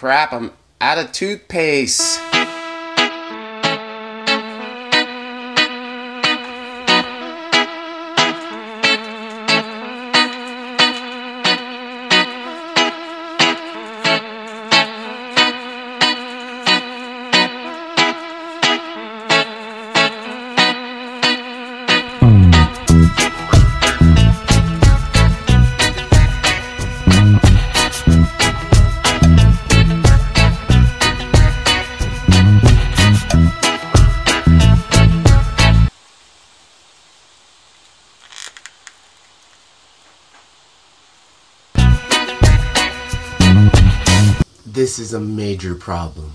Crap, I'm out of toothpaste. This is a major problem.